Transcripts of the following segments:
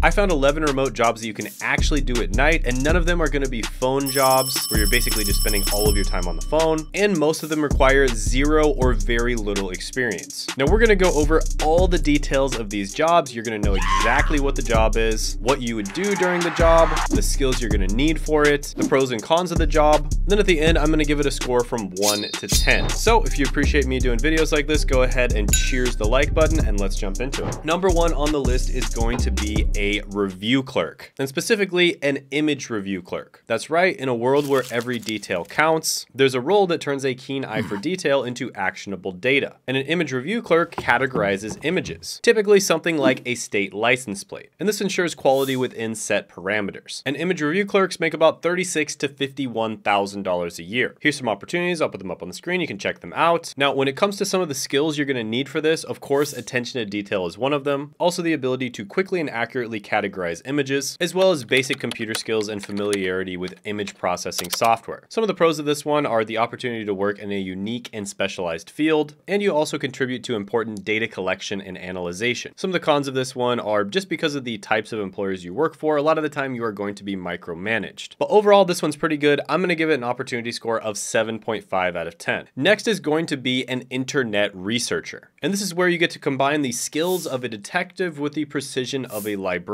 I found 11 remote jobs that you can actually do at night, and none of them are gonna be phone jobs where you're basically just spending all of your time on the phone, and most of them require zero or very little experience. Now we're gonna go over all the details of these jobs. You're gonna know exactly what the job is, what you would do during the job, the skills you're gonna need for it, the pros and cons of the job. And then at the end, I'm gonna give it a score from 1 to 10. So if you appreciate me doing videos like this, go ahead and cheers the like button and let's jump into it. Number one on the list is going to be a review clerk, and specifically an image review clerk. That's right, in a world where every detail counts, there's a role that turns a keen eye for detail into actionable data. And an image review clerk categorizes images, typically something like a state license plate. And this ensures quality within set parameters. And image review clerks make about $36,000 to $51,000 a year. Here's some opportunities. I'll put them up on the screen. You can check them out. Now, when it comes to some of the skills you're gonna need for this, of course, attention to detail is one of them. Also the ability to quickly and accurately categorize images, as well as basic computer skills and familiarity with image processing software. Some of the pros of this one are the opportunity to work in a unique and specialized field, and you also contribute to important data collection and analyzation. Some of the cons of this one are just because of the types of employers you work for, a lot of the time you are going to be micromanaged. But overall, this one's pretty good. I'm gonna give it an opportunity score of 7.5 out of 10. Next is going to be an internet researcher. And this is where you get to combine the skills of a detective with the precision of a librarian.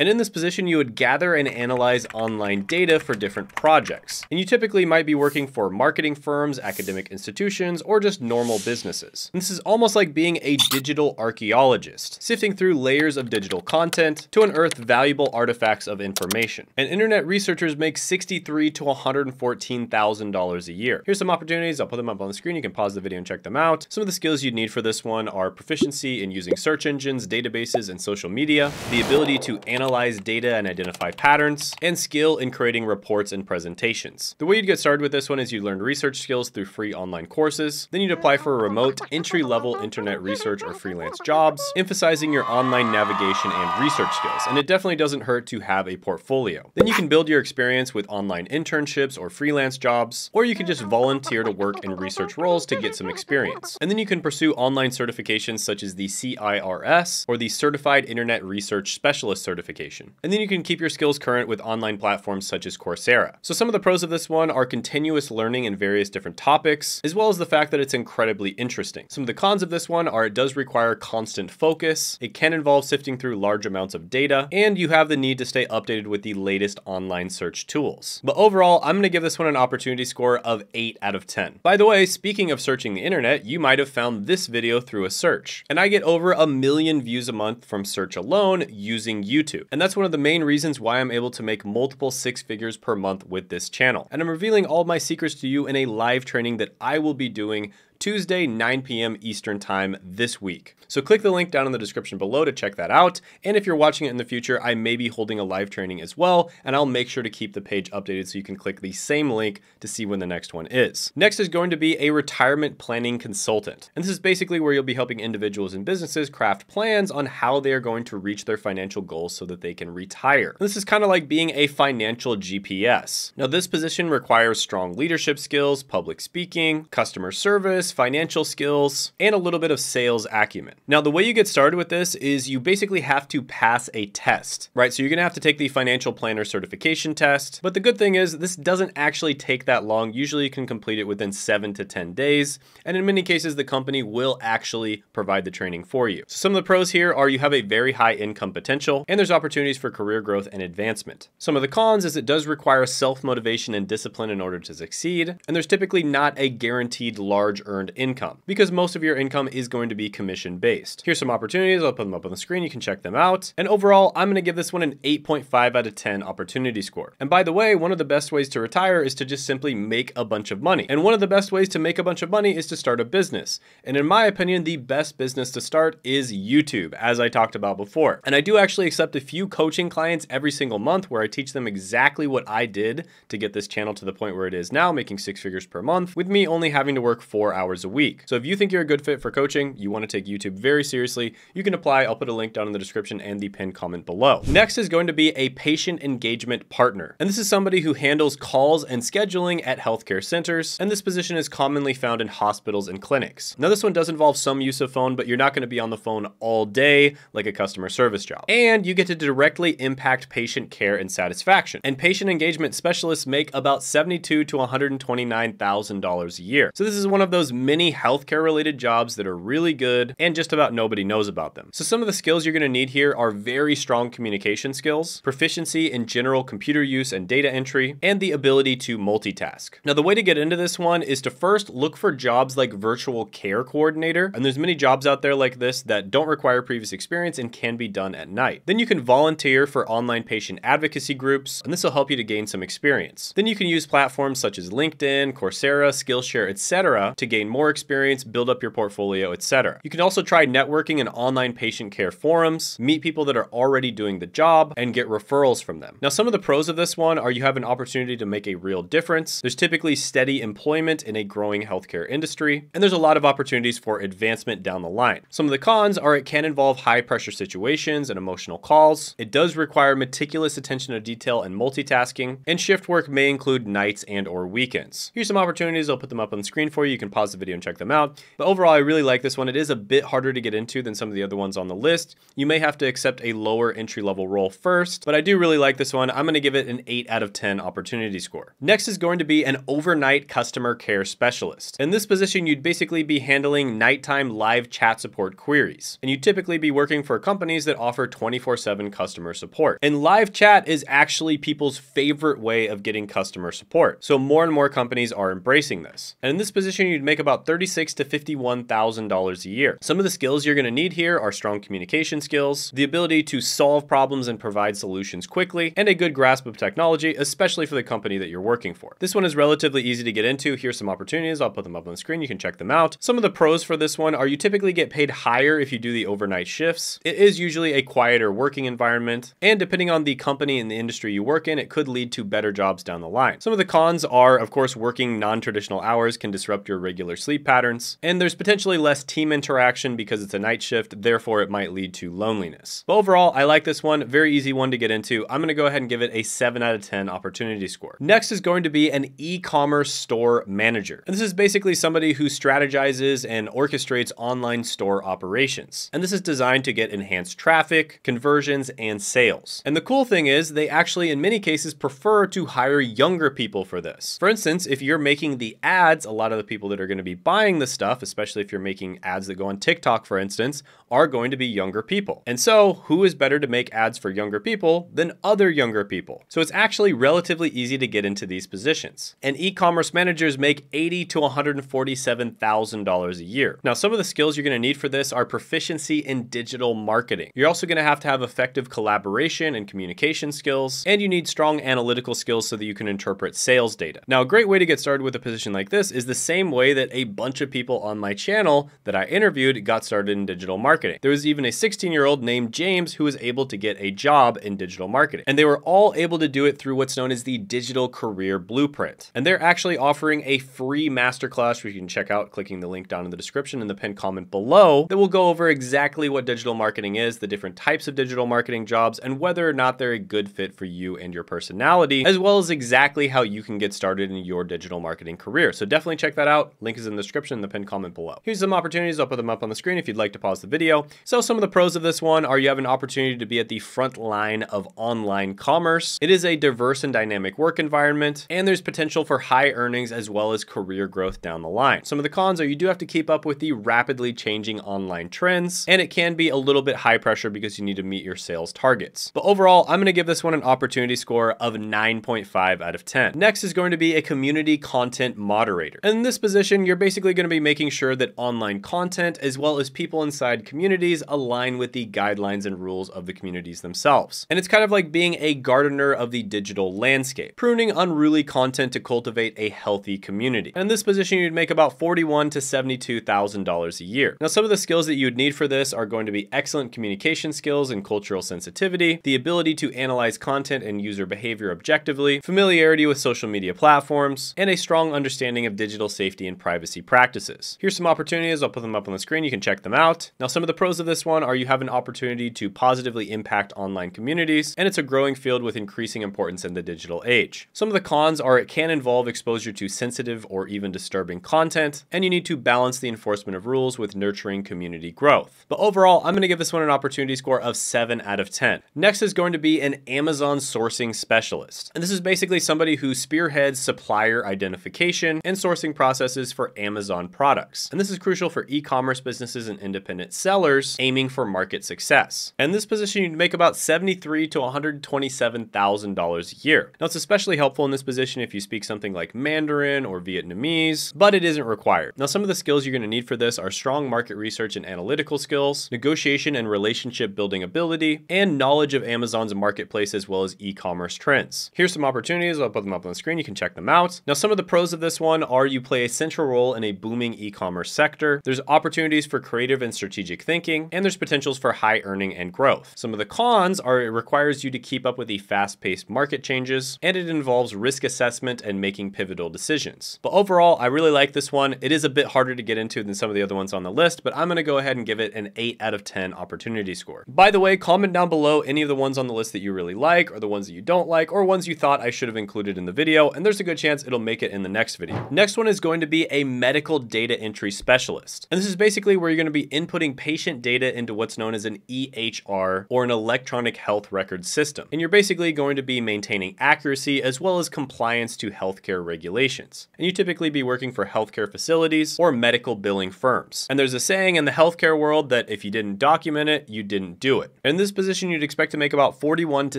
And in this position, you would gather and analyze online data for different projects. And you typically might be working for marketing firms, academic institutions, or just normal businesses. And this is almost like being a digital archaeologist, sifting through layers of digital content to unearth valuable artifacts of information. And internet researchers make $63,000 to $114,000 a year. Here's some opportunities. I'll put them up on the screen. You can pause the video and check them out. Some of the skills you'd need for this one are proficiency in using search engines, databases, and social media, the ability to analyze data and identify patterns, and skill in creating reports and presentations. The way you'd get started with this one is you learn research skills through free online courses, then you'd apply for a remote entry-level internet research or freelance jobs, emphasizing your online navigation and research skills. And it definitely doesn't hurt to have a portfolio. Then you can build your experience with online internships or freelance jobs, or you can just volunteer to work in research roles to get some experience. And then you can pursue online certifications such as the CIRS or the Certified Internet Research Specialist certification. And then you can keep your skills current with online platforms such as Coursera. So some of the pros of this one are continuous learning in various different topics, as well as the fact that it's incredibly interesting. Some of the cons of this one are it does require constant focus, it can involve sifting through large amounts of data, and you have the need to stay updated with the latest online search tools. But overall, I'm gonna give this one an opportunity score of 8 out of 10. By the way, speaking of searching the internet, you might have found this video through a search. And I get over 1 million views a month from search alone using YouTube. And that's one of the main reasons why I'm able to make multiple six figures per month with this channel. And I'm revealing all my secrets to you in a live training that I will be doing Tuesday, 9 p.m. Eastern time this week. So click the link down in the description below to check that out. And if you're watching it in the future, I may be holding a live training as well, and I'll make sure to keep the page updated so you can click the same link to see when the next one is. Next is going to be a retirement planning consultant. And this is basically where you'll be helping individuals and businesses craft plans on how they are going to reach their financial goals so that they can retire. And this is kind of like being a financial GPS. Now, this position requires strong leadership skills, public speaking, customer service, financial skills, and a little bit of sales acumen. Now, the way you get started with this is you basically have to pass a test, right? So you're gonna have to take the financial planner certification test, but the good thing is this doesn't actually take that long. Usually you can complete it within 7 to 10 days. And in many cases, the company will actually provide the training for you. So some of the pros here are you have a very high income potential and there's opportunities for career growth and advancement. Some of the cons is it does require self-motivation and discipline in order to succeed. And there's typically not a guaranteed large earned income because most of your income is going to be commission based. Here's some opportunities. I'll put them up on the screen. You can check them out. And overall, I'm going to give this one an 8.5 out of 10 opportunity score. And by the way, one of the best ways to retire is to just simply make a bunch of money. And one of the best ways to make a bunch of money is to start a business. And in my opinion, the best business to start is YouTube, as I talked about before. And I do actually accept a few coaching clients every single month where I teach them exactly what I did to get this channel to the point where it is now, making six figures per month, with me only having to work 4 hours hours a week. So if you think you're a good fit for coaching, you want to take YouTube very seriously, you can apply. I'll put a link down in the description and the pinned comment below. Next is going to be a patient engagement partner. And this is somebody who handles calls and scheduling at healthcare centers. And this position is commonly found in hospitals and clinics. Now, this one does involve some use of phone, but you're not going to be on the phone all day like a customer service job. And you get to directly impact patient care and satisfaction. And patient engagement specialists make about $72,000 to $129,000 a year. So this is one of those many healthcare related jobs that are really good and just about nobody knows about them. So some of the skills you're going to need here are very strong communication skills, proficiency in general computer use and data entry, and the ability to multitask. Now, the way to get into this one is to first look for jobs like virtual care coordinator. And there's many jobs out there like this that don't require previous experience and can be done at night. Then you can volunteer for online patient advocacy groups, and this will help you to gain some experience. Then you can use platforms such as LinkedIn, Coursera, Skillshare, etc. to gain more experience, build up your portfolio, etc. You can also try networking in online patient care forums, meet people that are already doing the job, and get referrals from them. Now, some of the pros of this one are you have an opportunity to make a real difference. There's typically steady employment in a growing healthcare industry, and there's a lot of opportunities for advancement down the line. Some of the cons are it can involve high pressure situations and emotional calls. It does require meticulous attention to detail and multitasking, and shift work may include nights and or weekends. Here's some opportunities. I'll put them up on the screen for you. You can pause the video and check them out. But overall, I really like this one. It is a bit harder to get into than some of the other ones on the list. You may have to accept a lower entry level role first, but I do really like this one. I'm going to give it an 8 out of 10 opportunity score. Next is going to be an overnight customer care specialist. In this position, you'd basically be handling nighttime live chat support queries, and you'd typically be working for companies that offer 24/7 customer support. And live chat is actually people's favorite way of getting customer support. So more and more companies are embracing this. And in this position, you'd make about $36,000 to $51,000 a year. Some of the skills you're going to need here are strong communication skills, the ability to solve problems and provide solutions quickly, and a good grasp of technology, especially for the company that you're working for. This one is relatively easy to get into. Here's some opportunities. I'll put them up on the screen. You can check them out. Some of the pros for this one are you typically get paid higher if you do the overnight shifts. It is usually a quieter working environment, and depending on the company and the industry you work in, it could lead to better jobs down the line. Some of the cons are, of course, working non-traditional hours can disrupt your regular sleep patterns, and there's potentially less team interaction because it's a night shift, therefore it might lead to loneliness. But overall, I like this one, very easy one to get into. I'm gonna go ahead and give it a 7 out of 10 opportunity score. Next is going to be an e-commerce store manager. And this is basically somebody who strategizes and orchestrates online store operations. And this is designed to get enhanced traffic, conversions, and sales. And the cool thing is they actually, in many cases, prefer to hire younger people for this. For instance, if you're making the ads, a lot of the people that are going to be buying the stuff, especially if you're making ads that go on TikTok, for instance, are going to be younger people. And so who is better to make ads for younger people than other younger people? So it's actually relatively easy to get into these positions. And e-commerce managers make $80,000 to $147,000 a year. Now, some of the skills you're going to need for this are proficiency in digital marketing. You're also going to have effective collaboration and communication skills, and you need strong analytical skills so that you can interpret sales data. Now, a great way to get started with a position like this is the same way that a bunch of people on my channel that I interviewed got started in digital marketing. There was even a 16-year-old named James who was able to get a job in digital marketing, and they were all able to do it through what's known as the Digital Career Blueprint. And they're actually offering a free masterclass which you can check out clicking the link down in the description and the pinned comment below that will go over exactly what digital marketing is, the different types of digital marketing jobs, and whether or not they're a good fit for you and your personality, as well as exactly how you can get started in your digital marketing career. So definitely check that out. Link is in the description and the pinned comment below. Here's some opportunities. I'll put them up on the screen if you'd like to pause the video. So some of the pros of this one are you have an opportunity to be at the front line of online commerce. It is a diverse and dynamic work environment, and there's potential for high earnings as well as career growth down the line. Some of the cons are you do have to keep up with the rapidly changing online trends, and it can be a little bit high pressure because you need to meet your sales targets. But overall, I'm going to give this one an opportunity score of 9.5 out of 10. Next is going to be a community content moderator. And in this position, you're basically going to be making sure that online content as well as people inside communities align with the guidelines and rules of the communities themselves. And it's kind of like being a gardener of the digital landscape, pruning unruly content to cultivate a healthy community. And in this position, you'd make about $41,000 to $72,000 a year. Now, some of the skills that you'd need for this are going to be excellent communication skills and cultural sensitivity, the ability to analyze content and user behavior objectively, familiarity with social media platforms, and a strong understanding of digital safety and privacy privacy practices. Here's some opportunities. I'll put them up on the screen. You can check them out. Now, some of the pros of this one are you have an opportunity to positively impact online communities, and it's a growing field with increasing importance in the digital age. Some of the cons are it can involve exposure to sensitive or even disturbing content, and you need to balance the enforcement of rules with nurturing community growth. But overall, I'm going to give this one an opportunity score of 7 out of 10. Next is going to be an Amazon sourcing specialist. And this is basically somebody who spearheads supplier identification and sourcing processes for Amazon products. And this is crucial for e-commerce businesses and independent sellers aiming for market success. And this position, you'd make about $73,000 to $127,000 a year. Now, it's especially helpful in this position if you speak something like Mandarin or Vietnamese, but it isn't required. Now, some of the skills you're going to need for this are strong market research and analytical skills, negotiation and relationship building ability, and knowledge of Amazon's marketplace as well as e-commerce trends. Here's some opportunities. I'll put them up on the screen. You can check them out. Now, some of the pros of this one are you play a central role in a booming e-commerce sector. There's opportunities for creative and strategic thinking, and there's potentials for high earning and growth. Some of the cons are it requires you to keep up with the fast-paced market changes, and it involves risk assessment and making pivotal decisions. But overall, I really like this one. It is a bit harder to get into than some of the other ones on the list, but I'm going to go ahead and give it an 8 out of 10 opportunity score. By the way, comment down below any of the ones on the list that you really like, or the ones that you don't like, or ones you thought I should have included in the video, and there's a good chance it'll make it in the next video. Next one is going to be a medical data entry specialist. And this is basically where you're going to be inputting patient data into what's known as an EHR, or an electronic health record system. And you're basically going to be maintaining accuracy as well as compliance to healthcare regulations. And you typically be working for healthcare facilities or medical billing firms. And there's a saying in the healthcare world that if you didn't document it, you didn't do it. And in this position, you'd expect to make about $41,000 to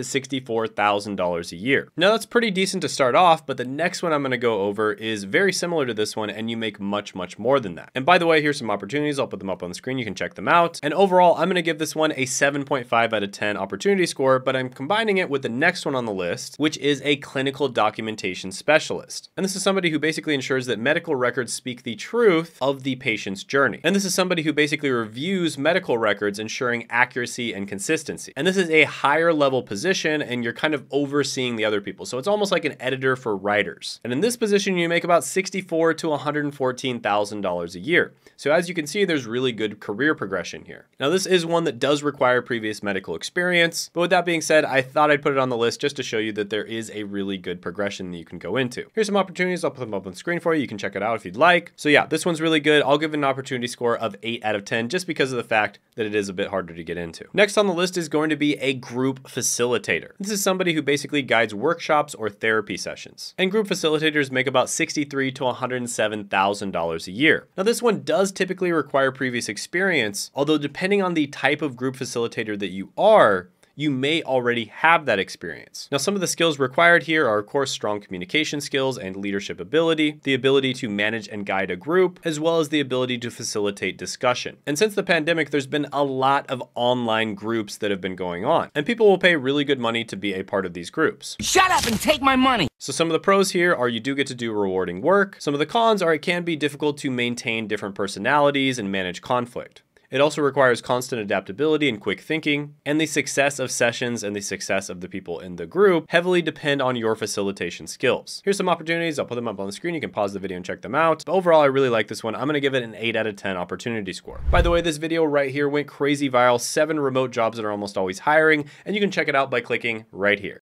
$64,000 a year. Now, that's pretty decent to start off, but the next one I'm going to go over is very similar to this one, and you make much, much more than that. And by the way, here's some opportunities. I'll put them up on the screen. You can check them out. And overall, I'm going to give this one a 7.5 out of 10 opportunity score, but I'm combining it with the next one on the list, which is a clinical documentation specialist. And this is somebody who basically ensures that medical records speak the truth of the patient's journey. And this is somebody who basically reviews medical records, ensuring accuracy and consistency. And this is a higher level position, and you're kind of overseeing the other people. So it's almost like an editor for writers. And in this position, you make about $64,000 to $114,000 a year. So as you can see, there's really good career progression here. Now, this is one that does require previous medical experience. But with that being said, I thought I'd put it on the list just to show you that there is a really good progression that you can go into. Here's some opportunities. I'll put them up on the screen for you. You can check it out if you'd like. So yeah, this one's really good. I'll give it an opportunity score of 8 out of 10 just because of the fact that it is a bit harder to get into. Next on the list is going to be a group facilitator. This is somebody who basically guides workshops or therapy sessions. And group facilitators make about $63,000 to $107,000 a year. Now, this one does typically require previous experience, although depending on the type of group facilitator that you are, you may already have that experience. Now, some of the skills required here are, of course, strong communication skills and leadership ability, the ability to manage and guide a group, as well as the ability to facilitate discussion. And since the pandemic, there's been a lot of online groups that have been going on, and people will pay really good money to be a part of these groups. Shut up and take my money. So some of the pros here are you do get to do rewarding work. Some of the cons are it can be difficult to maintain different personalities and manage conflict. It also requires constant adaptability and quick thinking, and the success of sessions and the success of the people in the group heavily depend on your facilitation skills. Here's some opportunities. I'll put them up on the screen. You can pause the video and check them out. But overall, I really like this one. I'm going to give it an 8 out of 10 opportunity score. By the way, this video right here went crazy viral, 7 remote jobs that are almost always hiring, and you can check it out by clicking right here.